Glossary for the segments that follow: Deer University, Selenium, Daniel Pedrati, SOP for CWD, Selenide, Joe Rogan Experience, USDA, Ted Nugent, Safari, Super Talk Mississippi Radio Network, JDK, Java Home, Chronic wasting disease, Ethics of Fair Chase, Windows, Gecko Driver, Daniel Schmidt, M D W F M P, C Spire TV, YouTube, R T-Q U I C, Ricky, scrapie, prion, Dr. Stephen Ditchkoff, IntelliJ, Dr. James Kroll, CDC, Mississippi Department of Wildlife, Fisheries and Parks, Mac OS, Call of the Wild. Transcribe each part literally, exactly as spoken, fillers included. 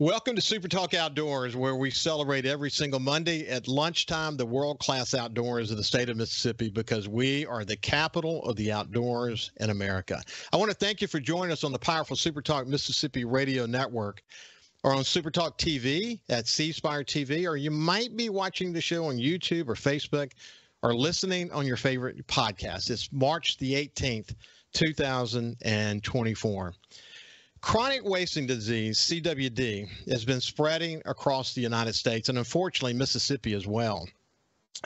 Welcome to Super Talk Outdoors, where we celebrate every single Monday at lunchtime the world-class outdoors of the state of Mississippi, because we are the capital of the outdoors in America. I want to thank you for joining us on the powerful Super Talk Mississippi Radio Network, or on Super Talk T V at C Spire T V, or you might be watching the show on YouTube or Facebook, or listening on your favorite podcast. It's March the eighteenth, two thousand twenty-four. Chronic wasting disease, C W D, has been spreading across the United States and unfortunately Mississippi as well.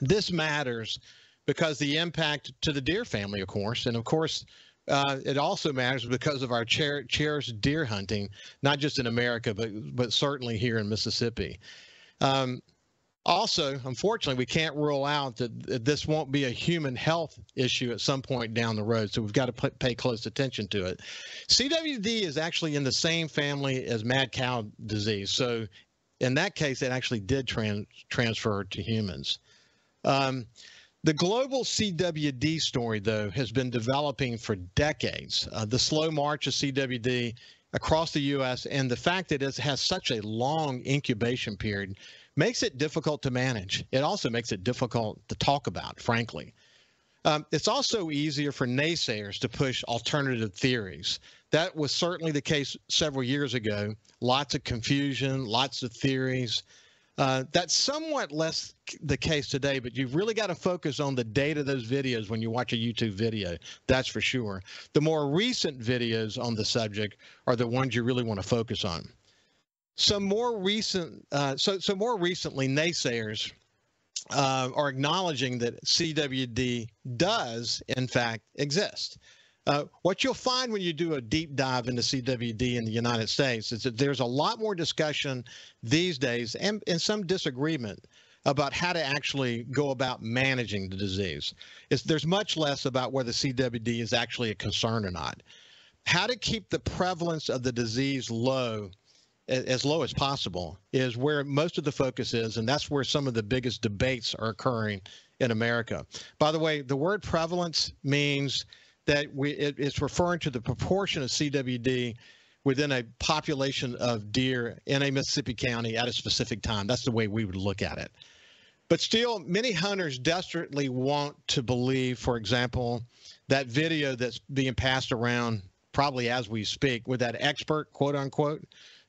This matters because the impact to the deer family, of course, and of course uh, it also matters because of our cher- cherished deer hunting, not just in America, but, but certainly here in Mississippi. Um, also, unfortunately, we can't rule out that, that this won't be a human health issue at some point down the road, so we've got to p- pay close attention to it. C W D is actually in the same family as mad cow disease, so in that case, it actually did trans- transfer to humans. Um, the global C W D story, though, has been developing for decades. Uh, the slow march of C W D across the U S and the fact that it has such a long incubation period makes it difficult to manage. It also makes it difficult to talk about, frankly. Um, it's also easier for naysayers to push alternative theories. That was certainly the case several years ago. Lots of confusion, lots of theories. Uh, that's somewhat less the case today, but you've really got to focus on the date of those videos when you watch a YouTube video, that's for sure. The more recent videos on the subject are the ones you really want to focus on. Some more recent, uh, so so more recently, naysayers uh, are acknowledging that C W D does, in fact, exist. Uh, what you'll find when you do a deep dive into C W D in the United States is that there's a lot more discussion these days, and, and some disagreement about how to actually go about managing the disease. It's, there's much less about whether C W D is actually a concern or not. How to keep the prevalence of the disease low as low as possible is where most of the focus is, and that's where some of the biggest debates are occurring in America. By the way, the word prevalence means that we, it, it's referring to the proportion of C W D within a population of deer in a Mississippi county at a specific time. That's the way we would look at it. But still, many hunters desperately want to believe, for example, that video that's being passed around probably as we speak with that expert, quote unquote,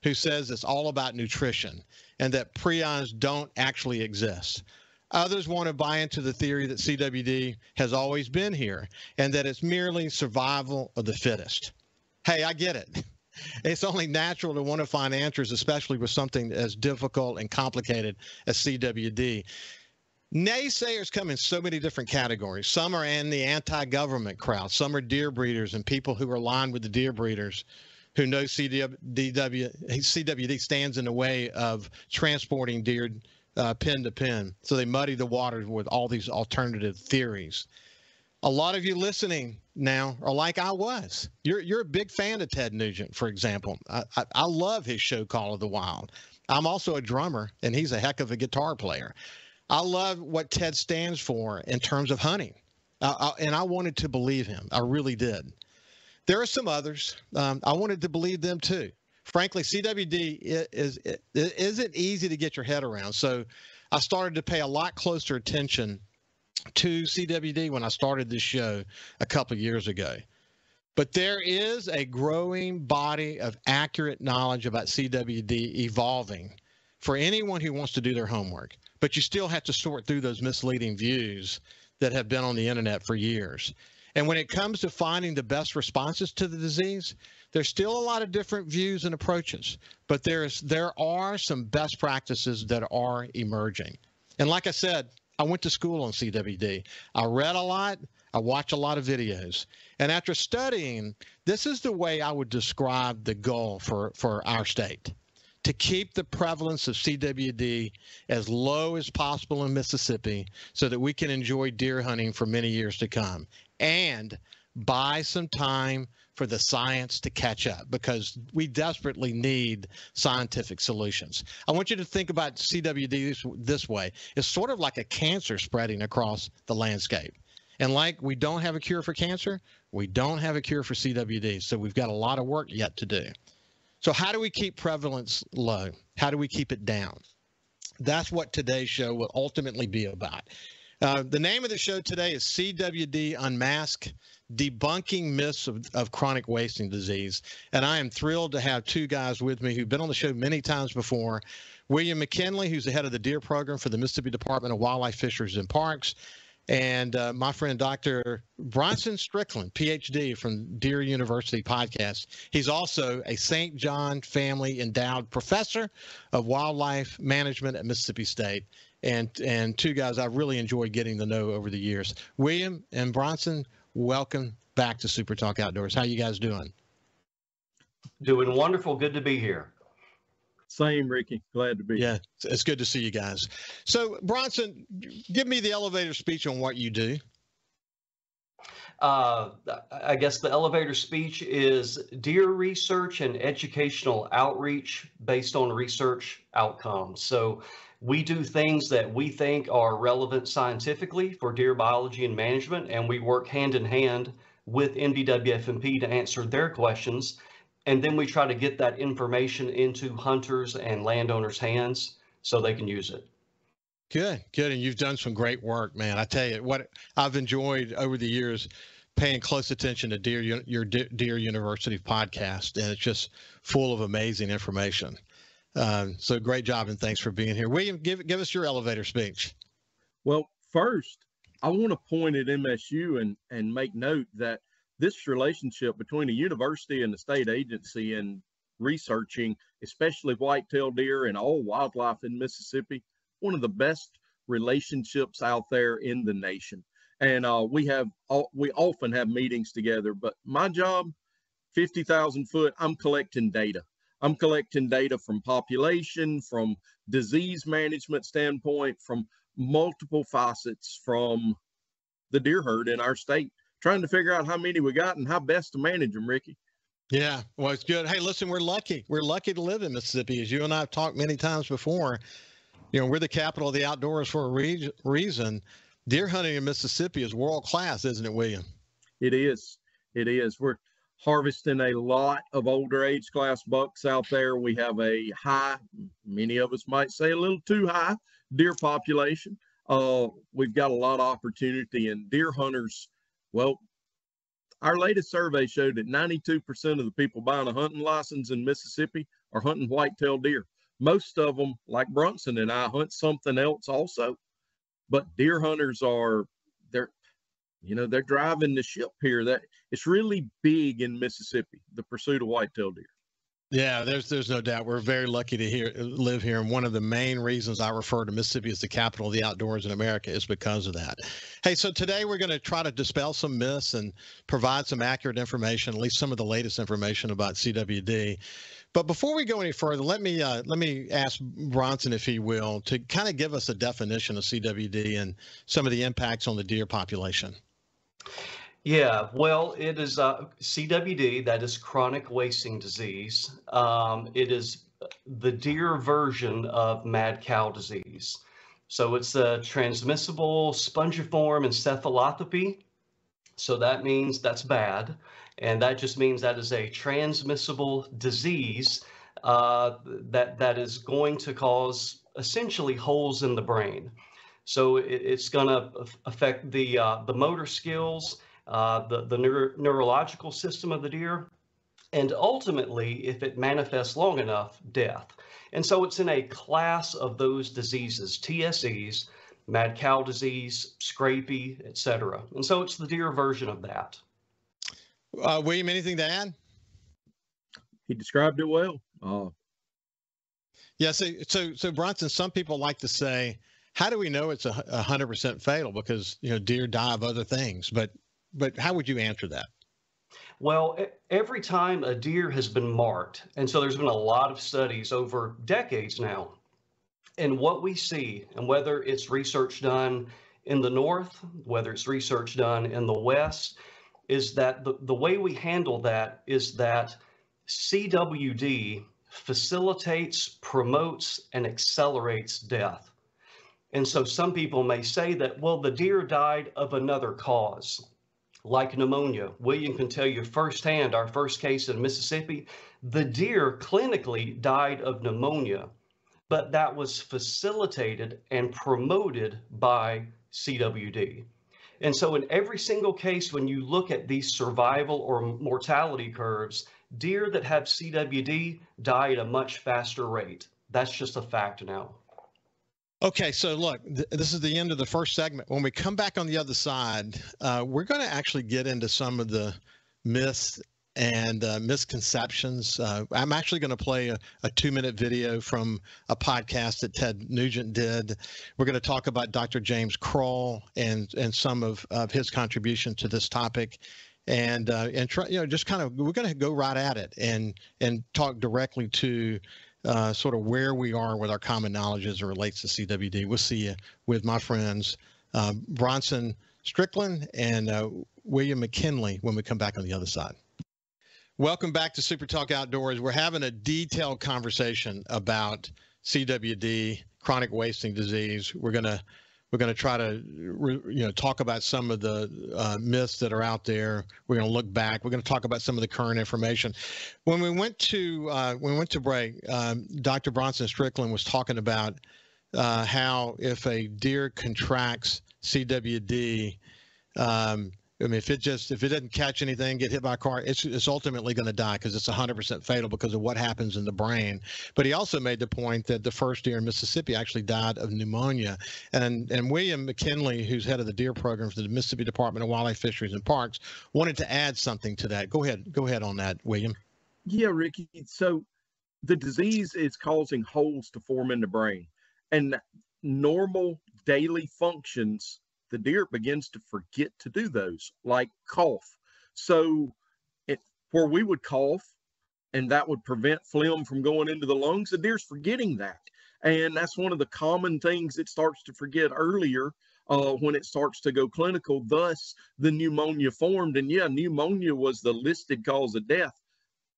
who says it's all about nutrition and that prions don't actually exist. Others want to buy into the theory that C W D has always been here and that it's merely survival of the fittest. Hey, I get it. It's only natural to want to find answers, especially with something as difficult and complicated as C W D. Naysayers come in so many different categories. Some are in the anti-government crowd. Some are deer breeders and people who are aligned with the deer breeders who know C W D stands in the way of transporting deer uh, pen to pen. So they muddy the waters with all these alternative theories. A lot of you listening now are like I was. You're you're a big fan of Ted Nugent, for example. I, I, I love his show, Call of the Wild. I'm also a drummer, and he's a heck of a guitar player. I love what Ted stands for in terms of hunting, uh, I, and I wanted to believe him. I really did. There are some others. Um, I wanted to believe them too. Frankly, C W D is, is, isn't easy to get your head around. So I started to pay a lot closer attention to C W D when I started this show a couple of years ago. But there is a growing body of accurate knowledge about C W D evolving for anyone who wants to do their homework. But you still have to sort through those misleading views that have been on the internet for years. And when it comes to finding the best responses to the disease, there's still a lot of different views and approaches, but there's there are some best practices that are emerging. And like I said, I went to school on C W D. I read a lot, I watched a lot of videos. And after studying, this is the way I would describe the goal for, for our state: to keep the prevalence of C W D as low as possible in Mississippi so that we can enjoy deer hunting for many years to come, and buy some time for the science to catch up, because we desperately need scientific solutions. I want you to think about C W D this way. It's sort of like a cancer spreading across the landscape. And like we don't have a cure for cancer, we don't have a cure for C W D, so we've got a lot of work yet to do. So how do we keep prevalence low? How do we keep it down? That's what today's show will ultimately be about. Uh, the name of the show today is C W D Unmasked, Debunking Myths of, of Chronic Wasting Disease. And I am thrilled to have two guys with me who've been on the show many times before. William McKinley, who's the head of the deer program for the Mississippi Department of Wildlife, Fisheries and Parks. And uh, my friend, Doctor Bronson Strickland, P H D from Deer University podcast. He's also a Saint John Family Endowed Professor of Wildlife Management at Mississippi State. And, and two guys I've really enjoyed getting to know over the years. William and Bronson, welcome back to Super Talk Outdoors. How you guys doing? Doing wonderful. Good to be here. Same, Ricky. Glad to be here. Yeah, it's good to see you guys. So, Bronson, give me the elevator speech on what you do. Uh, I guess the elevator speech is deer research and educational outreach based on research outcomes. So we do things that we think are relevant scientifically for deer biology and management, and we work hand in hand with M D W F M P to answer their questions. And then we try to get that information into hunters and landowners' hands so they can use it. Good, good. And you've done some great work, man. I tell you, what I've enjoyed over the years, paying close attention to Deer, your Deer University podcast, and it's just full of amazing information. Um, so great job, and thanks for being here. William, give, give us your elevator speech. Well, first, I want to point at M S U and, and make note that this relationship between a university and the state agency in researching, especially white-tailed deer and all wildlife in Mississippi, one of the best relationships out there in the nation. And uh, we have we often have meetings together, but my job, fifty thousand foot, I'm collecting data. I'm collecting data from population, from disease management standpoint, from multiple facets from the deer herd in our state, trying to figure out how many we got and how best to manage them, Ricky. Yeah, well, it's good. Hey, listen, we're lucky. We're lucky to live in Mississippi. As you and I have talked many times before, you know, we're the capital of the outdoors for a re reason. Deer hunting in Mississippi is world-class, isn't it, William? It is. It is. We're harvesting a lot of older age class bucks out there. We have a high, many of us might say a little too high, deer population. Uh, we've got a lot of opportunity, and deer hunters, well, our latest survey showed that ninety-two percent of the people buying a hunting license in Mississippi are hunting white-tailed deer. Most of them, like Bronson and I, hunt something else also. But deer hunters are, they're, you know, they're driving the ship here. That it's really big in Mississippi, the pursuit of white-tailed deer. Yeah, there's there's no doubt. We're very lucky to here, live here, and one of the main reasons I refer to Mississippi as the capital of the outdoors in America is because of that. Hey, so today we're going to try to dispel some myths and provide some accurate information, at least some of the latest information about C W D. But before we go any further, let me uh, let me ask Bronson, if he will, to kind of give us a definition of C W D and some of the impacts on the deer population. Yeah, well, it is uh, C W D, that is chronic wasting disease. Um, it is the deer version of mad cow disease. So it's a transmissible spongiform encephalopathy. So that means that's bad. And that just means that is a transmissible disease uh, that, that is going to cause essentially holes in the brain. So it, it's going to affect the, uh, the motor skills, Uh, the, the neuro neurological system of the deer, and ultimately, if it manifests long enough, death. And so it's in a class of those diseases, T S Es, mad cow disease, scrapie, et cetera. And so it's the deer version of that. Uh, William, anything to add? He described it well. Uh, yeah, so, so, so Bronson, some people like to say, how do we know it's one hundred percent fatal? Because, you know, deer die of other things, but But how would you answer that? Well, every time a deer has been marked, and so there's been a lot of studies over decades now, and what we see, and whether it's research done in the north, whether it's research done in the west, is that the, the way we handle that is that C W D facilitates, promotes, and accelerates death. And so some people may say that, well, the deer died of another cause. like pneumonia. William can tell you firsthand, our first case in Mississippi, the deer clinically died of pneumonia, but that was facilitated and promoted by C W D. And so in every single case, when you look at these survival or mortality curves, deer that have C W D die at a much faster rate. That's just a fact now. Okay, so look, th this is the end of the first segment. When we come back on the other side, uh, we're going to actually get into some of the myths and uh, misconceptions. Uh, I'm actually going to play a, a two-minute video from a podcast that Ted Nugent did. We're going to talk about Doctor James Kroll and and some of, of his contribution to this topic, and uh, and try, you know, just kind of we're going to go right at it and and talk directly to uh, sort of where we are with our common knowledge as it relates to C W D. We'll see you with my friends uh, Bronson Strickland and uh, William McKinley when we come back on the other side. Welcome back to Super Talk Outdoors. We're having a detailed conversation about C W D, chronic wasting disease. We're gonna we're gonna try to you know talk about some of the uh, myths that are out there. We're gonna look back. We're gonna talk about some of the current information. When we went to uh, when we went to break, um, Doctor Bronson Strickland was talking about uh, how if a deer contracts C W D. Um, I mean, if it just, if it doesn't catch anything, get hit by a car, it's, it's ultimately going to die because it's one hundred percent fatal because of what happens in the brain. But he also made the point that the first deer in Mississippi actually died of pneumonia. And, and William McKinley, who's head of the deer program for the Mississippi Department of Wildlife, Fisheries and Parks, wanted to add something to that. Go ahead. Go ahead on that, William. Yeah, Ricky. So the disease is causing holes to form in the brain, and normal daily functions the deer begins to forget to do those, like cough. So it, where we would cough and that would prevent phlegm from going into the lungs, the deer's forgetting that. And that's one of the common things it starts to forget earlier uh, when it starts to go clinical, thus the pneumonia formed. And yeah, pneumonia was the listed cause of death.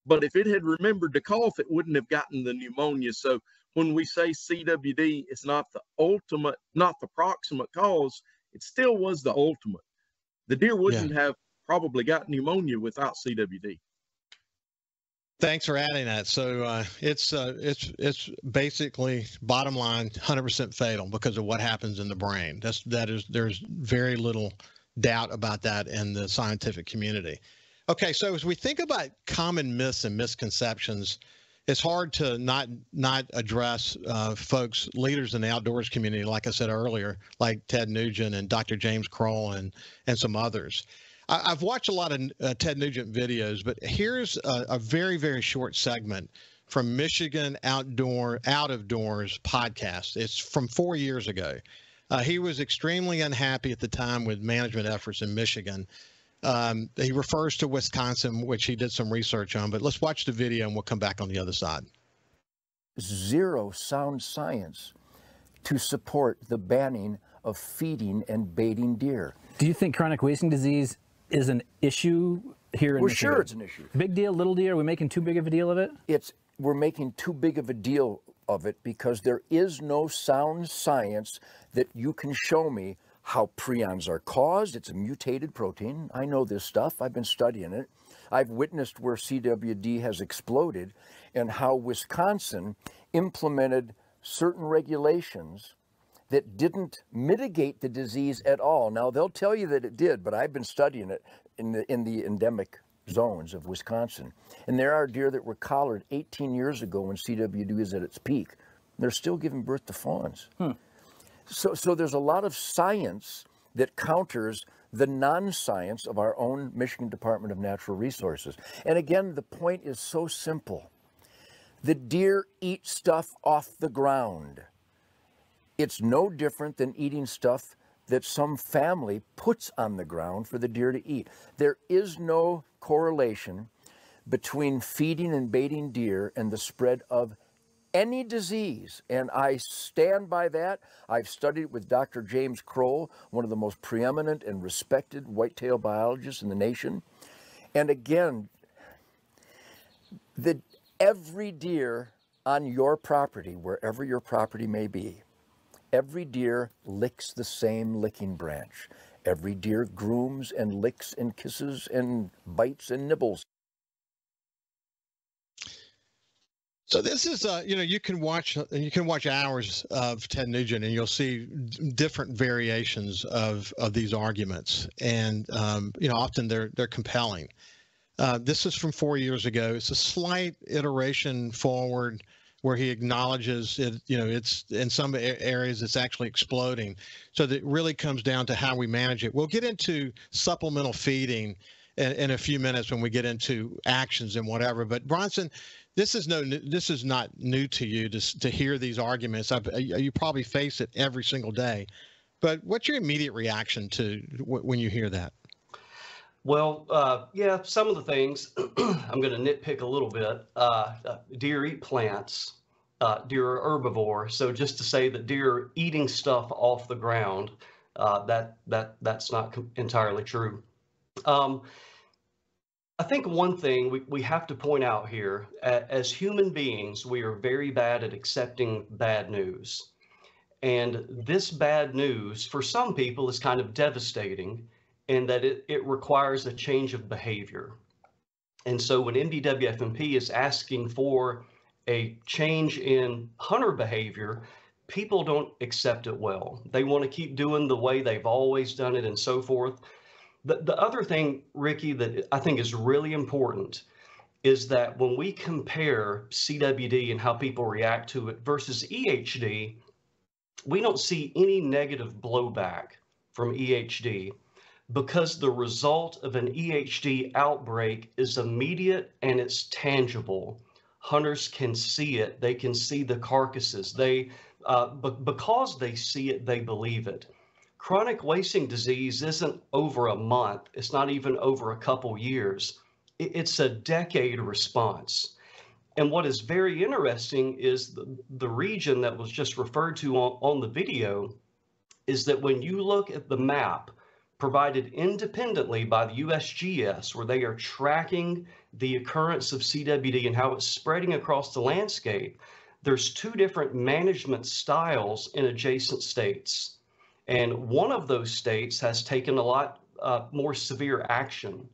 But if it had remembered to cough, it wouldn't have gotten the pneumonia. So when we say C W D, it's not the ultimate, not the proximate cause. It still was the ultimate. The deer wouldn't yeah. have probably got pneumonia without C W D. Thanks for adding that. So uh, it's uh, it's it's basically bottom line, one hundred percent fatal because of what happens in the brain. That's that is there's very little doubt about that in the scientific community. Okay, so as we think about common myths and misconceptions, it's hard to not not address uh, folks, leaders in the outdoors community, like I said earlier, like Ted Nugent and Doctor James Kroll and and some others. I, I've watched a lot of uh, Ted Nugent videos, but here's a, a very, very short segment from Michigan Outdoor Out of Doors podcast. It's from four years ago. Uh, he was extremely unhappy at the time with management efforts in Michigan. Um, he refers to Wisconsin, which he did some research on, but let's watch the video and we'll come back on the other side. Zero sound science to support the banning of feeding and baiting deer. Do you think chronic wasting disease is an issue here in We're Michigan? Sure it's an issue. Big deal, little deal, are we making too big of a deal of it? It's, we're making too big of a deal of it because there is no sound science that you can show me how prions are caused. It's a mutated protein. I know this stuff. I've been studying it. I've witnessed where C W D has exploded and how Wisconsin implemented certain regulations that didn't mitigate the disease at all. Now, they'll tell you that it did, but I've been studying it in the, in the endemic zones of Wisconsin. And there are deer that were collared eighteen years ago when C W D was at its peak. They're still giving birth to fawns. Hmm. So, so there's a lot of science that counters the non-science of our own Michigan Department of Natural Resources. And again, the point is so simple. The deer eat stuff off the ground. It's no different than eating stuff that some family puts on the ground for the deer to eat. There is no correlation between feeding and baiting deer and the spread of any disease, and I stand by that. I've studied with Doctor James Kroll, one of the most preeminent and respected whitetail biologists in the nation. And again, the, every deer on your property, wherever your property may be, every deer licks the same licking branch. Every deer grooms and licks and kisses and bites and nibbles. So this is, uh, you know, you can watch you can watch hours of Ted Nugent, and you'll see different variations of of these arguments, and um, you know, often they're they're compelling. Uh, this is from four years ago. It's a slight iteration forward, where he acknowledges it. You know, it's in some areas it's actually exploding. So that really comes down to how we manage it. We'll get into supplemental feeding in, in a few minutes when we get into actions and whatever. But Bronson, this is no, this is not new to you to to hear these arguments. I've, you probably face it every single day. But what's your immediate reaction to w when you hear that? Well, uh, yeah, some of the things I'm going to nitpick a little bit. Uh, deer eat plants. Uh, deer are herbivore. So just to say that deer are eating stuff off the ground, uh, that that that's not entirely true. Um, I think one thing we, we have to point out here, as human beings, we are very bad at accepting bad news. And this bad news, for some people, is kind of devastating in that it, it requires a change of behavior. And so when M D W F M P is asking for a change in hunter behavior, people don't accept it well. They want to keep doing the way they've always done it and so forth. The, the other thing, Ricky, that I think is really important is that when we compare C W D and how people react to it versus E H D, we don't see any negative blowback from E H D because the result of an E H D outbreak is immediate and it's tangible. Hunters can see it. They can see the carcasses. They, uh, because they see it, they believe it. Chronic wasting disease isn't over a month. It's not even over a couple years. It's a decade response. And what is very interesting is the, the region that was just referred to on, on the video is that when you look at the map provided independently by the U S G S, where they are tracking the occurrence of C W D and how it's spreading across the landscape, there's two different management styles in adjacent states. And one of those states has taken a lot uh, more severe action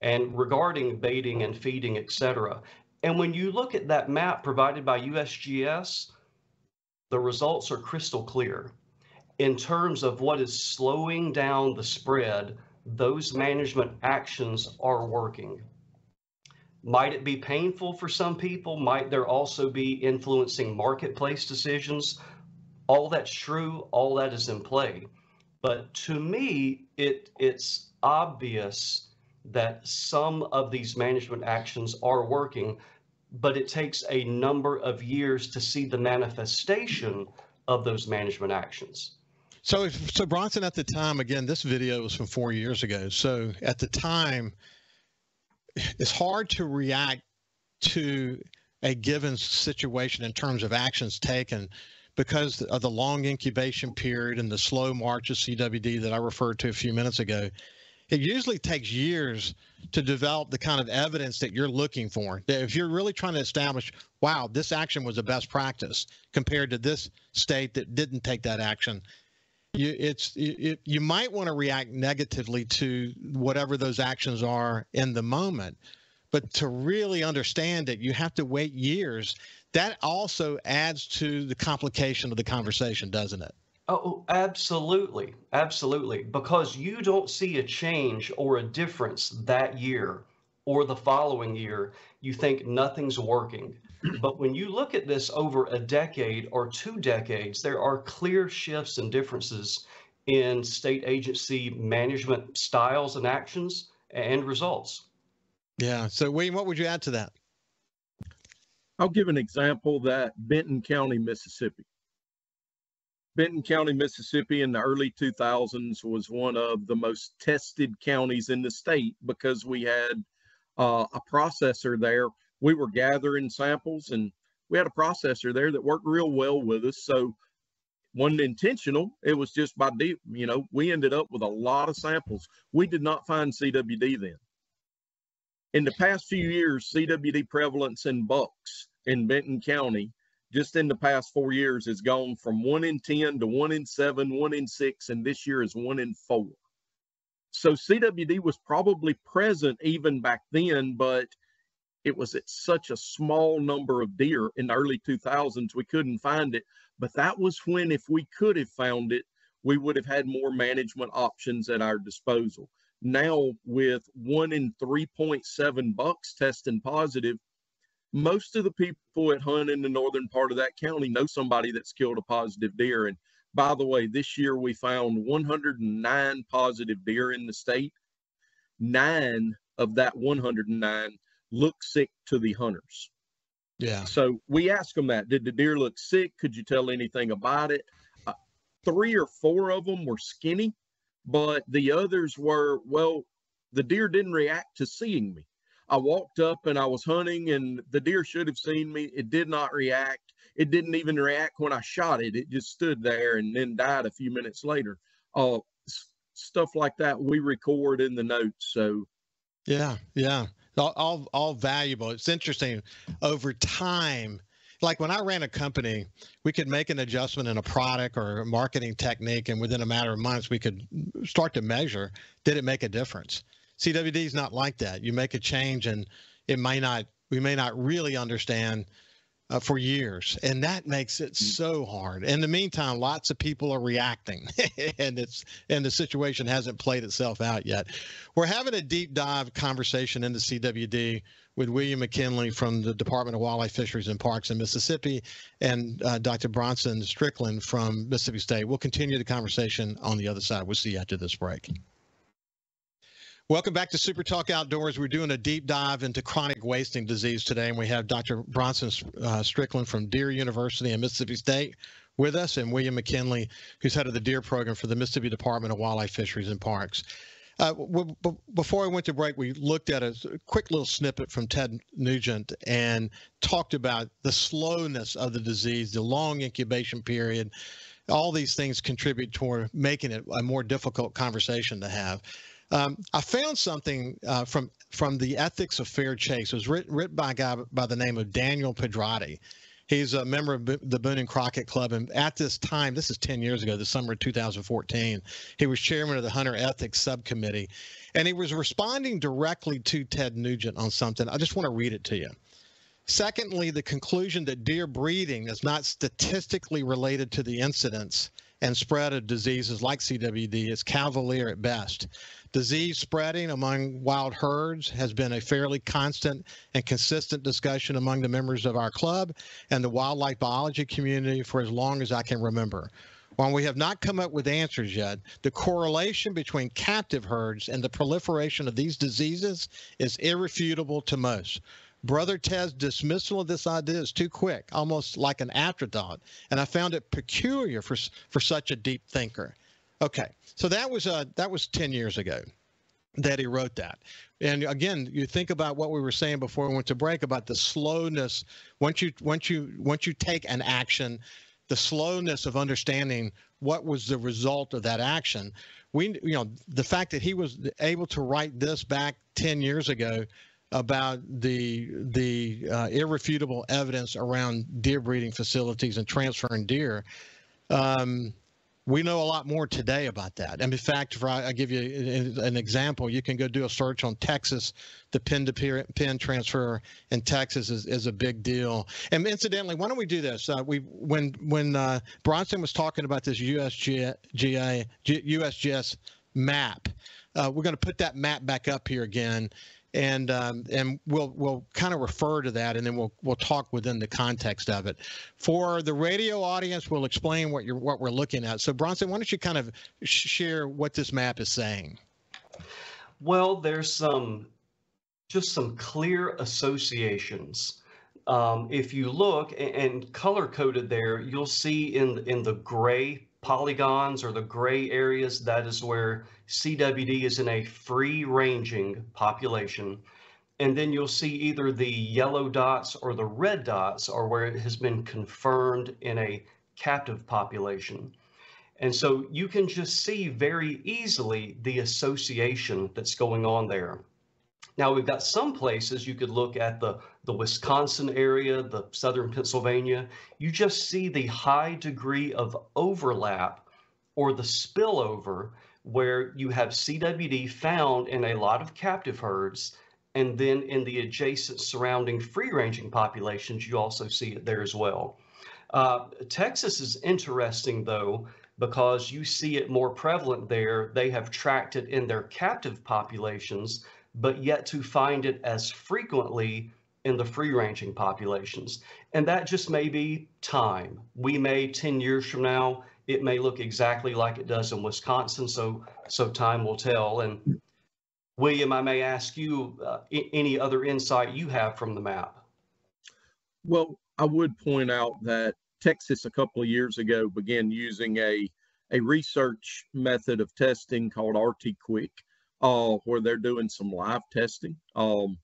and regarding baiting and feeding, et cetera. And when you look at that map provided by U S G S, the results are crystal clear. In terms of what is slowing down the spread, those management actions are working. Might it be painful for some people? Might there also be influencing marketplace decisions? All that's true, all that is in play. But to me, it, it's obvious that some of these management actions are working, but it takes a number of years to see the manifestation of those management actions. So, so Bronson, at the time, again, this video was from four years ago. So at the time, it's hard to react to a given situation in terms of actions taken, because of the long incubation period and the slow march of C W D that I referred to a few minutes ago. It usually takes years to develop the kind of evidence that you're looking for. That if you're really trying to establish, wow, this action was the best practice compared to this state that didn't take that action, you, it's, it, you might want to react negatively to whatever those actions are in the moment. But to really understand it, you have to wait years. That also adds to the complication of the conversation, doesn't it? Oh, absolutely. Absolutely. Because you don't see a change or a difference that year or the following year. You think nothing's working. But when you look at this over a decade or two decades, there are clear shifts and differences in state agency management styles and actions and results. Yeah. So, William, what would you add to that? I'll give an example that Benton County, Mississippi. Benton County, Mississippi in the early two thousands was one of the most tested counties in the state because we had uh, a processor there. We were gathering samples and we had a processor there that worked real well with us. So wasn't intentional. It was just by deep, you know, we ended up with a lot of samples. We did not find C W D then. In the past few years, C W D prevalence in bucks in Benton County, just in the past four years, has gone from one in ten to one in seven, one in six, and this year is one in four. So C W D was probably present even back then, but it was at such a small number of deer in the early two thousands, we couldn't find it. But that was when, if we could have found it, we would have had more management options at our disposal. Now, with one in three point seven bucks testing positive, most of the people that hunt in the northern part of that county know somebody that's killed a positive deer. And by the way, this year we found one hundred nine positive deer in the state. Nine of that one hundred nine look sick to the hunters. Yeah. So we asked them that. Did the deer look sick? Could you tell anything about it? Uh, three or four of them were skinny, but the others were, well, the deer didn't react to seeing me. I walked up and I was hunting and the deer should have seen me. It did not react. It didn't even react when I shot it. It just stood there and then died a few minutes later. Uh, s- stuff like that we record in the notes. So, yeah, yeah. All, all, all valuable. It's interesting over time. Like when I ran a company, we could make an adjustment in a product or a marketing technique, and within a matter of months, we could start to measure, did it make a difference? C W D is not like that. You make a change and it may not, we may not really understand uh, for years. And that makes it so hard. In the meantime, lots of people are reacting and it's, and the situation hasn't played itself out yet. We're having a deep dive conversation into C W D with William McKinley from the Department of Wildlife, Fisheries and Parks in Mississippi, and uh, Doctor Bronson Strickland from Mississippi State. We'll continue the conversation on the other side. We'll see you after this break. Welcome back to Super Talk Outdoors. We're doing a deep dive into chronic wasting disease today, and we have Doctor Bronson uh, Strickland from Deer University in Mississippi State with us, and William McKinley, who's head of the Deer Program for the Mississippi Department of Wildlife, Fisheries, and Parks. Uh, w- b- before I went to break, we looked at a quick little snippet from Ted Nugent and talked about the slowness of the disease, the long incubation period. All these things contribute toward making it a more difficult conversation to have. Um, I found something uh, from from the Ethics of Fair Chase. It was writ- written by a guy by the name of Daniel Pedrati. He's a member of B- the Boone and Crockett Club. And at this time, this is ten years ago, the summer of two thousand fourteen, he was chairman of the Hunter Ethics Subcommittee. And he was responding directly to Ted Nugent on something. I just want to read it to you. Secondly, the conclusion that deer breeding is not statistically related to the incidence and spread of diseases like C W D is cavalier at best. Disease spreading among wild herds has been a fairly constant and consistent discussion among the members of our club and the wildlife biology community for as long as I can remember. While we have not come up with answers yet, the correlation between captive herds and the proliferation of these diseases is irrefutable to most. Brother Ted's dismissal of this idea is too quick, almost like an afterthought, and I found it peculiar for for such a deep thinker. Okay, so that was uh, that was ten years ago that he wrote that. And again, you think about what we were saying before we went to break about the slowness. Once you once you once you take an action, the slowness of understanding what was the result of that action. We you know the fact that he was able to write this back ten years ago about the the uh, irrefutable evidence around deer breeding facilities and transferring deer. Um, we know a lot more today about that. And in fact, for, I, I give you an, an example. You can go do a search on Texas. The pen-to-pen transfer in Texas is, is a big deal. And incidentally, why don't we do this? Uh, we when when uh, Bronson was talking about this U S G S map, uh, we're going to put that map back up here again. And um, and we'll we'll kind of refer to that, and then we'll we'll talk within the context of it. For the radio audience, we'll explain what you're what we're looking at. So Bronson, why don't you kind of share what this map is saying? Well, there's some just some clear associations. Um, if you look and, and color coded there, you'll see in in the gray polygons or the gray areas, that is where C W D is in a free-ranging population. And then you'll see either the yellow dots or the red dots are where it has been confirmed in a captive population. And so you can just see very easily the association that's going on there. Now, we've got some places you could look at the, the Wisconsin area, the southern Pennsylvania. You just see the high degree of overlap or the spillover where you have C W D found in a lot of captive herds, and then in the adjacent surrounding free-ranging populations, you also see it there as well. Uh, Texas is interesting, though, because you see it more prevalent there. They have tracked it in their captive populations, but yet to find it as frequently in the free-ranging populations. And that just may be time. We may, ten years from now, it may look exactly like it does in Wisconsin, so, so time will tell. And William, I may ask you uh, any other insight you have from the map. Well, I would point out that Texas a couple of years ago began using a, a research method of testing called R T-Q U I C, uh, where they're doing some live testing um,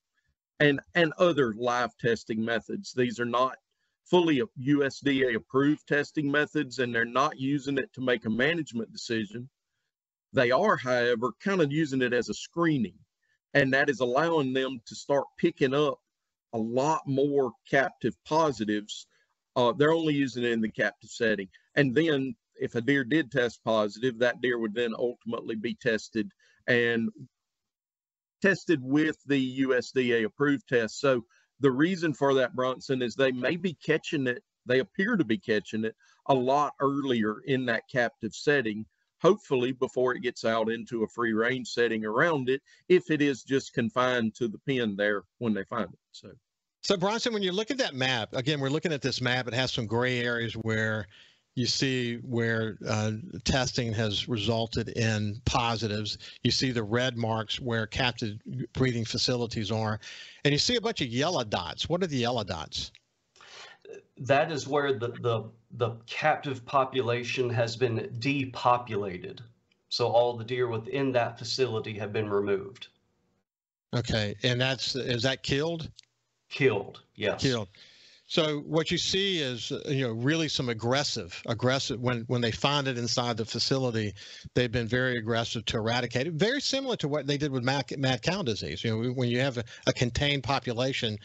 and, and other live testing methods. These are not fully U S D A approved testing methods, and they're not using it to make a management decision. They are, however, kind of using it as a screening, and that is allowing them to start picking up a lot more captive positives. Uh, they're only using it in the captive setting. And then if a deer did test positive, that deer would then ultimately be tested and tested with the U S D A approved test. So the reason for that, Bronson, is they may be catching it, they appear to be catching it a lot earlier in that captive setting, hopefully before it gets out into a free range setting around it, if it is just confined to the pen there when they find it. So, so Bronson, when you look at that map, again, we're looking at this map, it has some gray areas where you see where uh, testing has resulted in positives. You see the red marks where captive breeding facilities are, and you see a bunch of yellow dots. What are the yellow dots? That is where the, the, the captive population has been depopulated. So all the deer within that facility have been removed. Okay, and that's, is that killed? Killed, yes. Killed. So what you see is, you know, really some aggressive, aggressive, when, when they find it inside the facility, they've been very aggressive to eradicate it. Very similar to what they did with mad, mad cow disease. You know, when you have a, a contained population,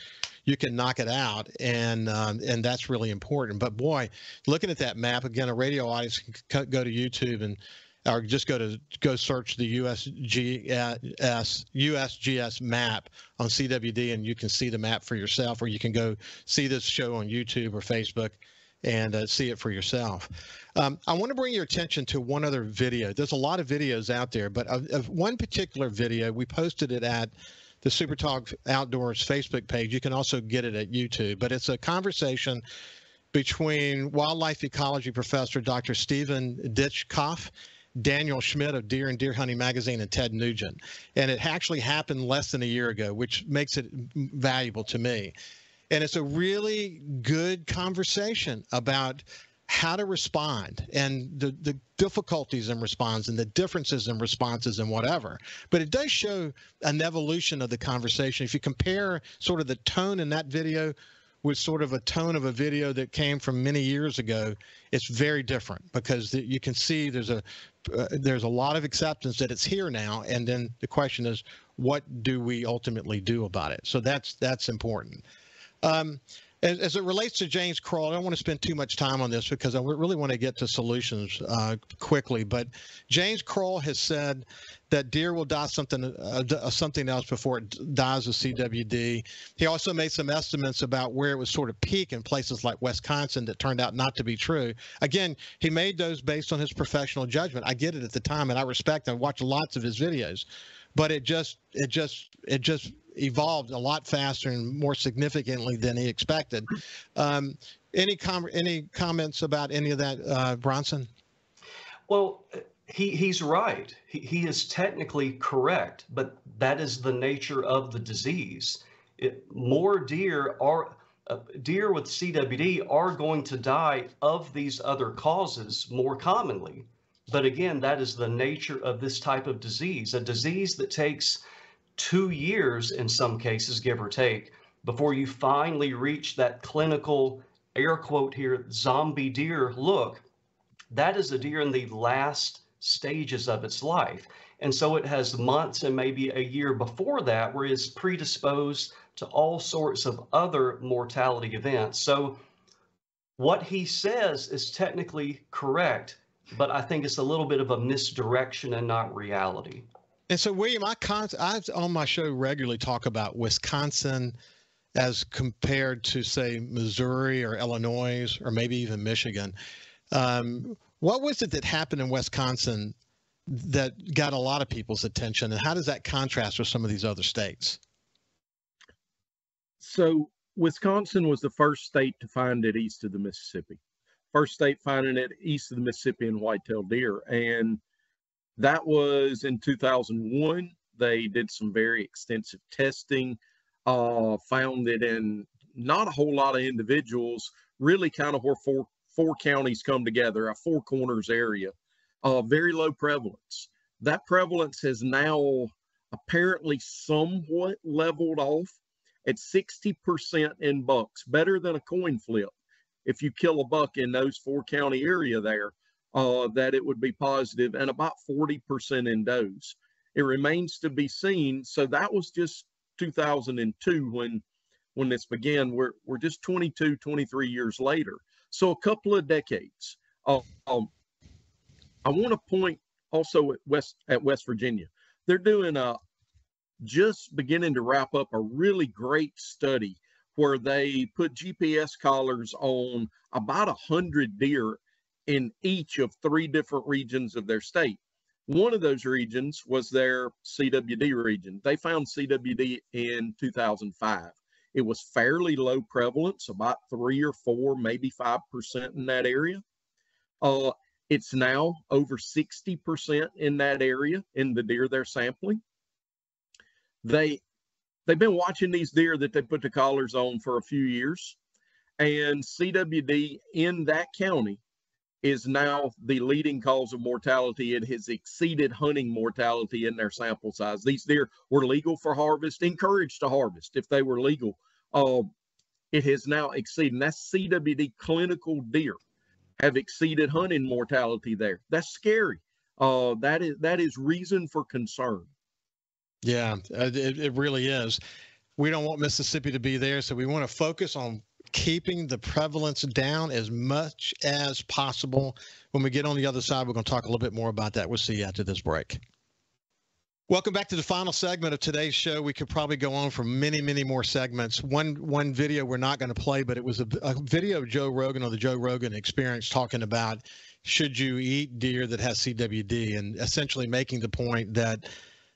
you can knock it out, and um, and that's really important. But boy, looking at that map again, a radio audience can go to YouTube and or just go to go search the U S G S U S G S map on C W D, and you can see the map for yourself, or you can go see this show on YouTube or Facebook and uh, see it for yourself. Um, I want to bring your attention to one other video. There's a lot of videos out there, but of, of one particular video, we posted it at the Super Talk Outdoors Facebook page. You can also get it at YouTube, but it's a conversation between wildlife ecology professor Doctor Stephen Ditchkoff, Daniel Schmidt of Deer and Deer Hunting Magazine, and Ted Nugent. And it actually happened less than a year ago, which makes it valuable to me. And it's a really good conversation about how to respond and the, the difficulties in response and the differences in responses and whatever. But it does show an evolution of the conversation. If you compare sort of the tone in that video with sort of a tone of a video that came from many years ago, it's very different, because the, you can see there's a, uh, there's a lot of acceptance that it's here now. And then the question is, what do we ultimately do about it? So that's, that's important. Um, As, as it relates to James Kroll, I don't want to spend too much time on this because I really want to get to solutions uh, quickly. But James Kroll has said that deer will die something uh, something else before it dies of C W D. He also made some estimates about where it was sort of peak in places like Wisconsin that turned out not to be true. Again, he made those based on his professional judgment. I get it at the time, and I respect. I watched lots of his videos, but it just it just it just. evolved a lot faster and more significantly than he expected. Um, any com any comments about any of that, uh, Bronson? Well, he he's right. He, he is technically correct, but that is the nature of the disease. It, more deer are uh, deer with C W D are going to die of these other causes more commonly. But again, that is the nature of this type of disease, a disease that takes two years in some cases, give or take, before you finally reach that clinical, air quote here, zombie deer look. That is a deer in the last stages of its life. And so it has months and maybe a year before that where it's predisposed to all sorts of other mortality events. So what he says is technically correct. but I think it's a little bit of a misdirection and not reality. And so, William, I, con- I on my show regularly talk about Wisconsin as compared to, say, Missouri or Illinois or maybe even Michigan. Um, what was it that happened in Wisconsin that got a lot of people's attention, and how does that contrast with some of these other states? So Wisconsin was the first state to find it east of the Mississippi. First state finding it east of the Mississippi in white-tailed deer. And that was in two thousand one. They did some very extensive testing, uh, found it in not a whole lot of individuals, really kind of where four, four counties come together, a Four Corners area, uh, very low prevalence. That prevalence has now apparently somewhat leveled off at sixty percent in bucks, better than a coin flip. If you kill a buck in those four county area there, uh, that it would be positive, and about forty percent in does. It remains to be seen. So that was just two thousand two when, when this began. We're, we're just twenty-two, twenty-three years later. So a couple of decades. Uh, um, I want to point also at West, at West Virginia. They're doing a, just beginning to wrap up a really great study where they put G P S collars on about one hundred deer in each of three different regions of their state. One of those regions was their C W D region. They found C W D in two thousand five. It was fairly low prevalence, about three or four, maybe five percent in that area. Uh, it's now over sixty percent in that area in the deer they're sampling. They, they've been watching these deer that they put the collars on for a few years, and C W D in that county is now the leading cause of mortality. It has exceeded hunting mortality in their sample size. These deer were legal for harvest, encouraged to harvest if they were legal. Uh, it has now exceeded, and that's C W D clinical deer have exceeded hunting mortality there. That's scary. Uh, that is, that is reason for concern. Yeah, it, it really is. We don't want Mississippi to be there, so we want to focus on keeping the prevalence down as much as possible. When we get on the other side, we're going to talk a little bit more about that. We'll see you after this break. Welcome back to the final segment of today's show. We could probably go on for many, many more segments. One one video we're not going to play, but it was a, a video of Joe Rogan or the Joe Rogan Experience talking about should you eat deer that has C W D, and essentially making the point that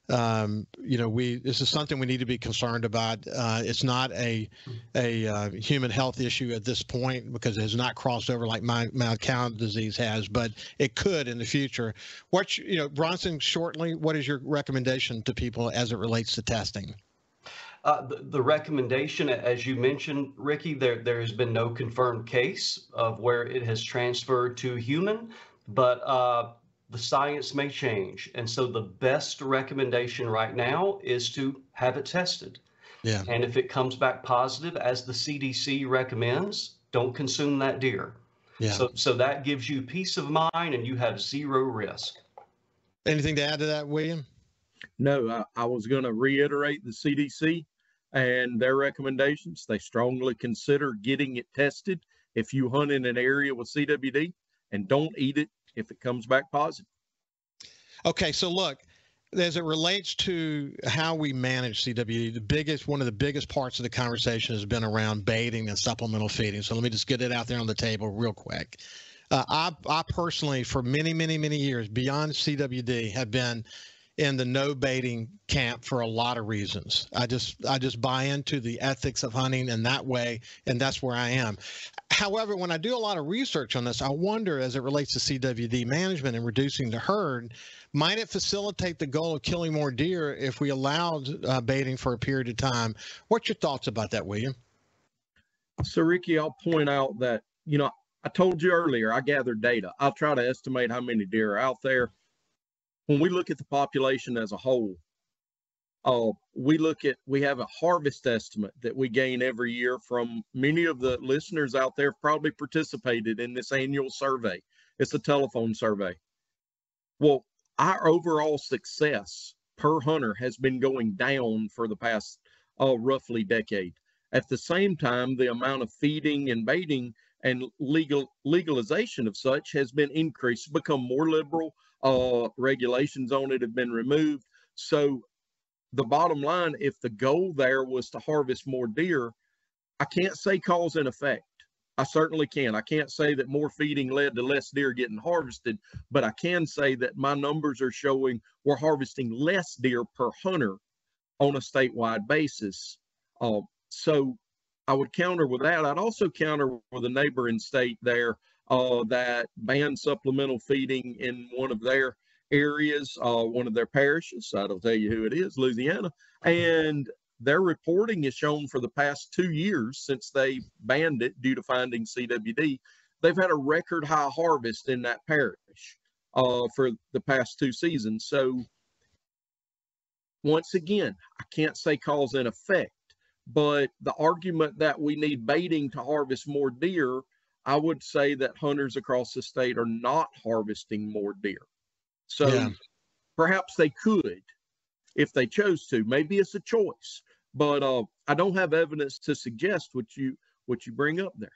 Um, you know, we, this is something we need to be concerned about. Uh, it's not a, a, uh, human health issue at this point because it has not crossed over like mad cow disease has, but it could in the future. What, you know, Bronson, shortly, what is your recommendation to people as it relates to testing? Uh, the, the recommendation, as you mentioned, Ricky, there, there has been no confirmed case of where it has transferred to human, but, uh, the science may change. And so the best recommendation right now is to have it tested. Yeah. And if it comes back positive, as the C D C recommends, don't consume that deer. Yeah. So, so that gives you peace of mind and you have zero risk. Anything to add to that, William? No, I, I was going to reiterate the C D C and their recommendations. They strongly consider getting it tested if you hunt in an area with C W D, and don't eat it if it comes back positive. Okay, so look, as it relates to how we manage C W D, the biggest, one of the biggest parts of the conversation has been around baiting and supplemental feeding. So let me just get it out there on the table real quick. Uh, I, I personally, for many, many, many years, beyond C W D, have been in the no baiting camp for a lot of reasons. I just, I just buy into the ethics of hunting in that way, and that's where I am. However, when I do a lot of research on this, I wonder, as it relates to C W D management and reducing the herd, might it facilitate the goal of killing more deer if we allowed uh, baiting for a period of time? What's your thoughts about that, William? So, Ricky, I'll point out that, you know, I told you earlier, I gather data. I'll try to estimate how many deer are out there. When we look at the population as a whole, uh, we look at, we have a harvest estimate that we gain every year from many of the listeners out there have probably participated in this annual survey. It's a telephone survey. Well, our overall success per hunter has been going down for the past uh, roughly decade. At the same time, the amount of feeding and baiting and legal legalization of such has been increased, become more liberal. Uh, regulations on it have been removed. So the bottom line, if the goal there was to harvest more deer, I can't say cause and effect. I certainly can. I can't say that more feeding led to less deer getting harvested, but I can say that my numbers are showing we're harvesting less deer per hunter on a statewide basis. Uh, so I would counter with that. I'd also counter with a neighboring state there uh, that banned supplemental feeding in one of their areas, uh, one of their parishes. I don't tell you who it is, Louisiana. And their reporting is shown for the past two years since they banned it due to finding C W D. They've had a record high harvest in that parish uh, for the past two seasons. So once again, I can't say cause and effect, but the argument that we need baiting to harvest more deer, I would say that hunters across the state are not harvesting more deer. So yeah. Perhaps they could if they chose to. Maybe it's a choice, but uh, I don't have evidence to suggest what you what you bring up there.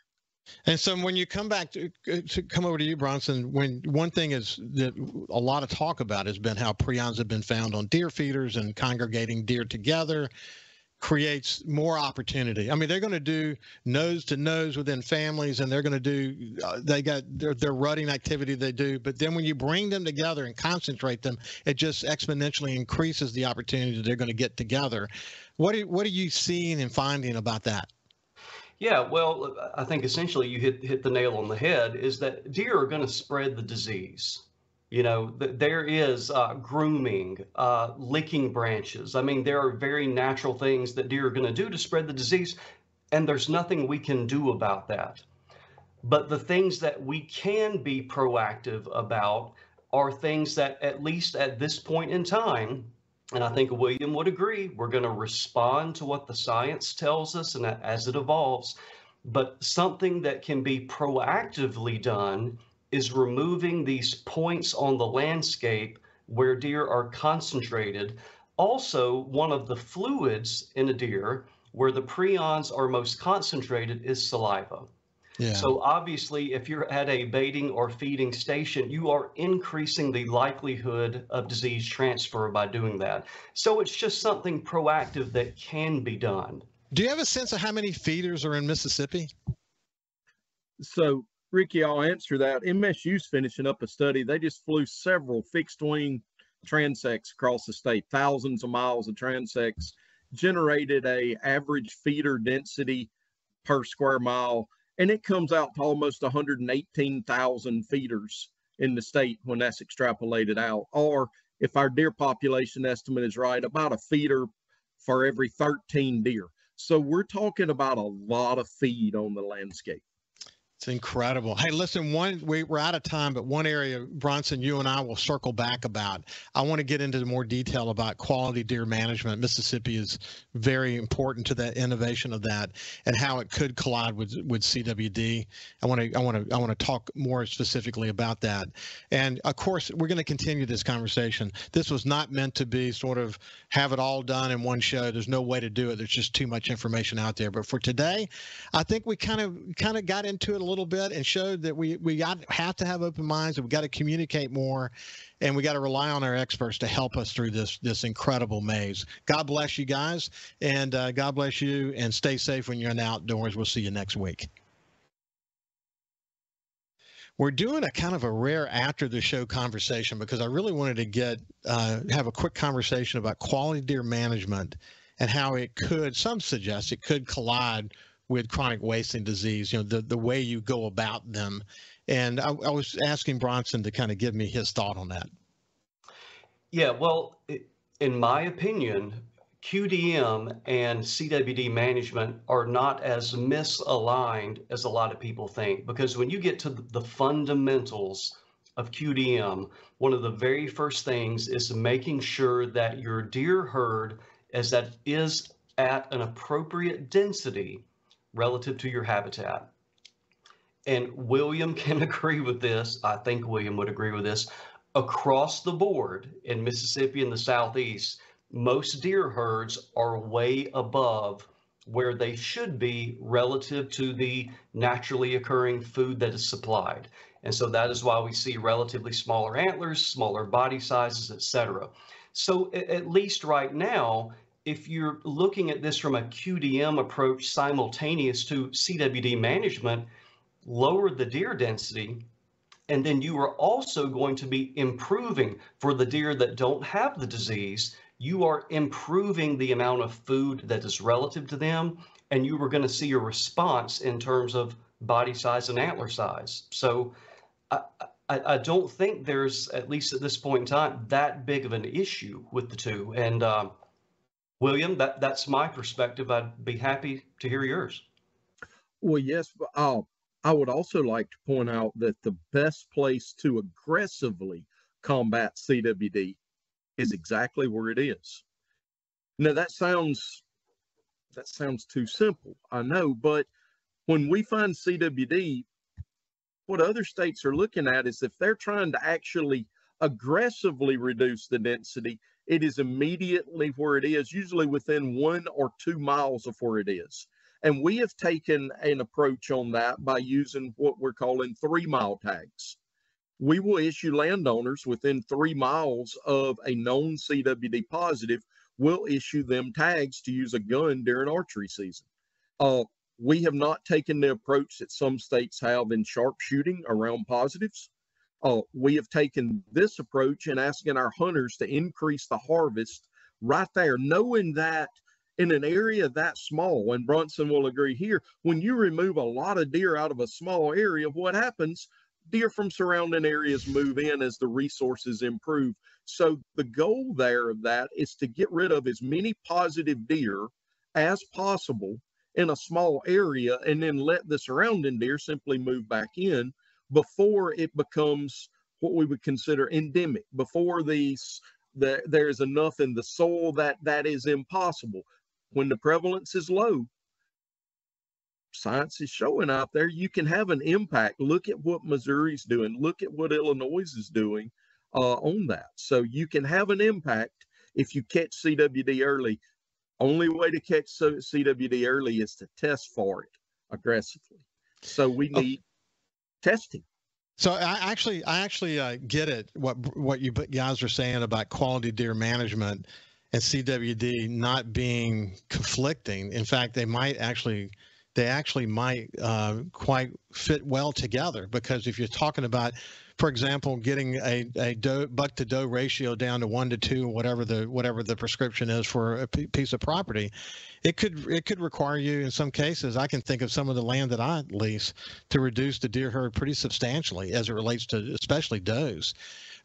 And so when you come back to, to come over to you, Bronson, when one thing is that a lot of talk about has been how prions have been found on deer feeders and congregating deer together creates more opportunity. I mean, they're going to do nose to nose within families, and they're going to do, uh, they got their, their rutting activity they do. But then when you bring them together and concentrate them, it just exponentially increases the opportunity that they're going to get together. What are, what are you seeing and finding about that? Yeah, well, I think essentially you hit, hit the nail on the head is that deer are going to spread the disease. You know, there is uh, grooming, uh, licking branches. I mean, there are very natural things that deer are going to do to spread the disease, and there's nothing we can do about that. But the things that we can be proactive about are things that, at least at this point in time, and I think William would agree, we're going to respond to what the science tells us and as it evolves. But something that can be proactively done is removing these points on the landscape where deer are concentrated. Also, one of the fluids in a deer where the prions are most concentrated is saliva. Yeah. So obviously, if you're at a baiting or feeding station, you are increasing the likelihood of disease transfer by doing that. So it's just something proactive that can be done. Do you have a sense of how many feeders are in Mississippi? So, Ricky, I'll answer that. M S U's finishing up a study. They just flew several fixed-wing transects across the state, thousands of miles of transects, generated a average feeder density per square mile, and it comes out to almost one hundred eighteen thousand feeders in the state when that's extrapolated out. Or if our deer population estimate is right, about a feeder for every thirteen deer. So we're talking about a lot of feed on the landscape. It's incredible. Hey, listen, one we, we're out of time, but one area, Bronson, you and I will circle back about. I want to get into more detail about quality deer management. Mississippi is very important to that innovation of that and how it could collide with with C W D. I want to I want to I want to talk more specifically about that. And of course, we're going to continue this conversation. This was not meant to be sort of have it all done in one show. There's no way to do it. There's just too much information out there. But for today, I think we kind of kind of got into it a little bit and showed that we we got have to have open minds, and we got to communicate more, and we got to rely on our experts to help us through this this incredible maze. God bless you guys, and uh, God bless you, and stay safe when you're in the outdoors. We'll see you next week. We're doing a kind of a rare after the show conversation because I really wanted to get uh, have a quick conversation about quality deer management and how it could, some suggest it could collide with chronic wasting disease, you know, the, the way you go about them. And I, I was asking Bronson to kind of give me his thought on that. Yeah, well, in my opinion, Q D M and C W D management are not as misaligned as a lot of people think, because when you get to the fundamentals of Q D M, one of the very first things is making sure that your deer herd is that is at an appropriate density relative to your habitat. And William can agree with this. I think William would agree with this. Across the board in Mississippi and the Southeast, most deer herds are way above where they should be relative to the naturally occurring food that is supplied. And so that is why we see relatively smaller antlers, smaller body sizes, et cetera. So at least right now, if you're looking at this from a Q D M approach simultaneous to C W D management, lower the deer density, and then you are also going to be improving for the deer that don't have the disease. You are improving the amount of food that is relative to them, and you are going to see a response in terms of body size and antler size. So I, I, I don't think there's, at least at this point in time, that big of an issue with the two. And uh, William, that, that's my perspective. I'd be happy to hear yours. Well, yes. Uh, I would also like to point out that the best place to aggressively combat C W D is exactly where it is. Now, that sounds, that sounds too simple, I know, but when we find C W D, what other states are looking at is if they're trying to actually aggressively reduce the density, it is immediately where it is, usually within one or two miles of where it is. And we have taken an approach on that by using what we're calling three-mile tags. We will issue landowners within three miles of a known C W D positive. We'll issue them tags to use a gun during archery season. Uh, we have not taken the approach that some states have in sharpshooting around positives. Uh, we have taken this approach and asking our hunters to increase the harvest right there, knowing that in an area that small, and Bronson will agree here, when you remove a lot of deer out of a small area, what happens? Deer from surrounding areas move in as the resources improve. So the goal there of that is to get rid of as many positive deer as possible in a small area and then let the surrounding deer simply move back in before it becomes what we would consider endemic, before these, the, there's enough in the soil that that is impossible. When the prevalence is low, science is showing out there, you can have an impact. Look at what Missouri's doing. Look at what Illinois is doing uh, on that. So you can have an impact if you catch C W D early. Only way to catch C W D early is to test for it aggressively. So we need oh. testing. So I actually, I actually uh, get it. What what you guys are saying about quality deer management and C W D not being conflicting. In fact, they might actually. They actually might uh, quite fit well together, because if you're talking about, for example, getting a, a doe, buck to doe ratio down to one to two, whatever the whatever the prescription is for a piece of property, it could it could require you in some cases. I can think of some of the land that I lease to reduce the deer herd pretty substantially as it relates to especially does.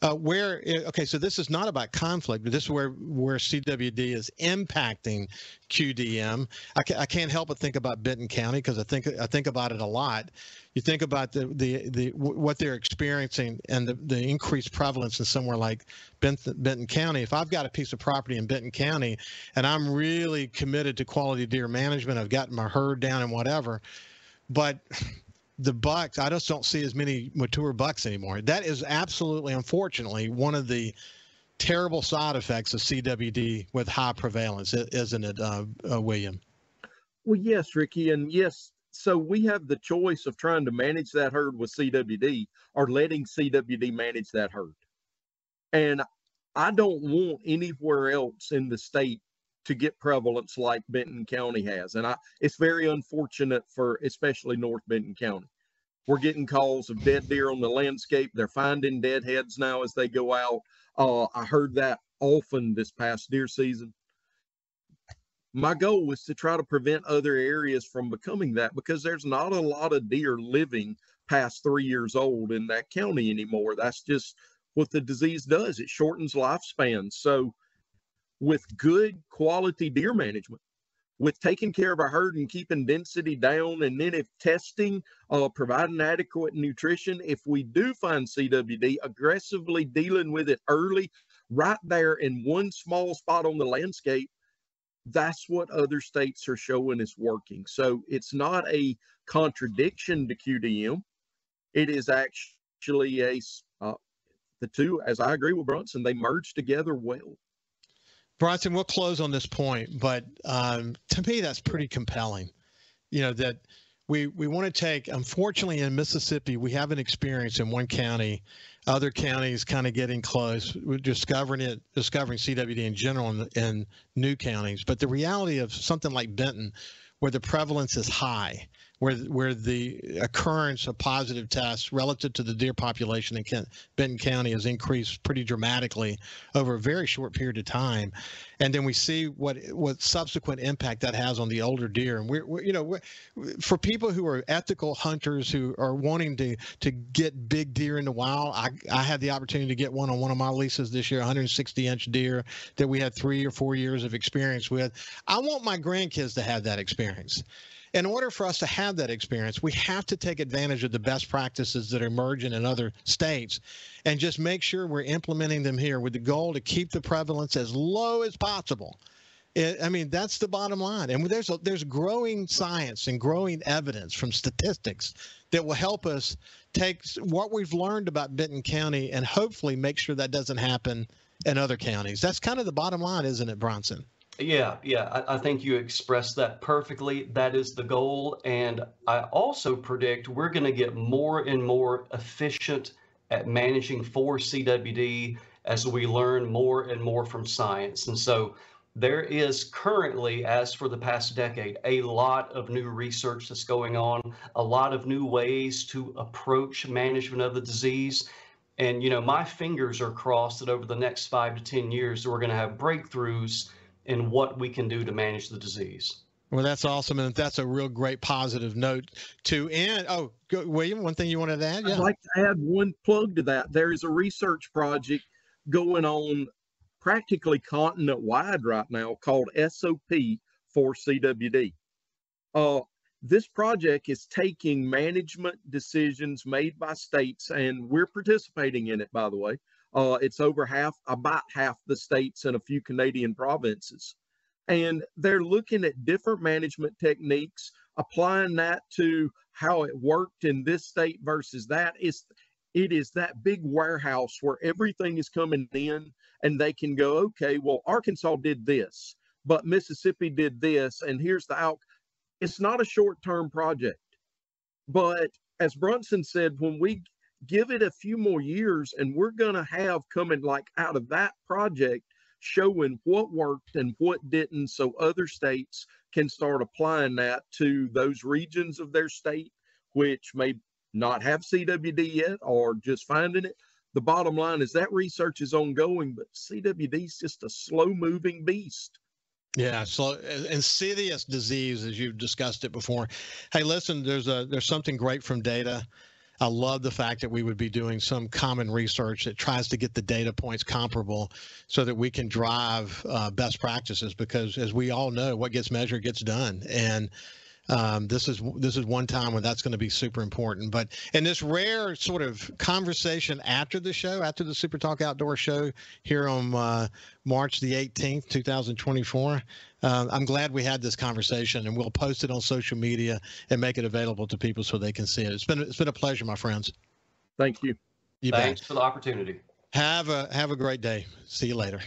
Uh, where okay, so this is not about conflict, but this is where where C W D is impacting Q D M. I, ca I can't help but think about Benton County because I think I think about it a lot. You think about the the the what they're experiencing and the the increased prevalence in somewhere like Benton, Benton County. If I've got a piece of property in Benton County and I'm really committed to quality deer management, I've gotten my herd down and whatever, but the bucks, I just don't see as many mature bucks anymore. That is absolutely, unfortunately, one of the terrible side effects of C W D with high prevalence, isn't it, uh, uh, William? Well, yes, Ricky, and yes, so we have the choice of trying to manage that herd with C W D or letting C W D manage that herd. And I don't want anywhere else in the state to get prevalence like Benton County has. And I, it's very unfortunate for especially North Benton County. We're getting calls of dead deer on the landscape. They're finding dead heads now as they go out. Uh, I heard that often this past deer season. My goal was to try to prevent other areas from becoming that, because there's not a lot of deer living past three years old in that county anymore. That's just what the disease does. It shortens lifespans. So with good quality deer management, with taking care of our herd and keeping density down, and then if testing, uh, providing adequate nutrition, if we do find C W D, aggressively dealing with it early, right there in one small spot on the landscape, that's what other states are showing is working. So it's not a contradiction to Q D M. It is actually a, uh, the two, as I agree with Bronson, they merge together well. Bronson, we'll close on this point, but um, to me, that's pretty compelling. You know, that we, we want to take, unfortunately in Mississippi, we have an experience in one county, other counties kind of getting close. We're discovering it, discovering C W D in general in, in new counties. But the reality of something like Benton, where the prevalence is high, where where the occurrence of positive tests relative to the deer population in Kent, Benton County has increased pretty dramatically over a very short period of time, and then we see what what subsequent impact that has on the older deer. And we're, we're you know we're, for people who are ethical hunters who are wanting to to get big deer in the wild, I I had the opportunity to get one on one of my leases this year, one hundred sixty inch deer that we had three or four years of experience with. I want my grandkids to have that experience. In order for us to have that experience, we have to take advantage of the best practices that are emerging in other states and just make sure we're implementing them here with the goal to keep the prevalence as low as possible. It, I mean, that's the bottom line. And there's, a, there's growing science and growing evidence from statistics that will help us take what we've learned about Benton County and hopefully make sure that doesn't happen in other counties. That's kind of the bottom line, isn't it, Bronson? Yeah, yeah, I, I think you expressed that perfectly. That is the goal. And I also predict we're going to get more and more efficient at managing for C W D as we learn more and more from science. And so there is currently, as for the past decade, a lot of new research that's going on, a lot of new ways to approach management of the disease. And, you know, my fingers are crossed that over the next five to ten years, we're going to have breakthroughs and what we can do to manage the disease. Well, that's awesome, and that's a real great positive note to end. Oh, go, William, one thing you wanted to add? Yeah. I'd like to add one plug to that. There is a research project going on practically continent-wide right now called S O P for C W D. Uh, this project is taking management decisions made by states, and we're participating in it, by the way. Uh, it's over half, about half the states and a few Canadian provinces. And they're looking at different management techniques, applying that to how it worked in this state versus that. It's, it is that big warehouse where everything is coming in and they can go, okay, well, Arkansas did this, but Mississippi did this, and here's the outcome. It's not a short-term project. But as Bronson said, when we give it a few more years, and we're going to have coming like out of that project showing what worked and what didn't, so other states can start applying that to those regions of their state which may not have C W D yet or just finding it. The bottom line is that research is ongoing, but C W D is just a slow-moving beast. Yeah, so insidious disease, as you've discussed it before. Hey, listen, there's a there's something great from data. I love the fact that we would be doing some common research that tries to get the data points comparable so that we can drive uh, best practices, because as we all know, what gets measured gets done. And um, this is this is one time when that's going to be super important. But in this rare sort of conversation after the show, after the Super Talk Outdoor Show here on uh, March the eighteenth, two thousand twenty-four, Uh, I'm glad we had this conversation, and we'll post it on social media and make it available to people so they can see it. It's been it's been a pleasure, my friends. Thank you. You bet. Thanks for the opportunity. Have a have a great day. See you later.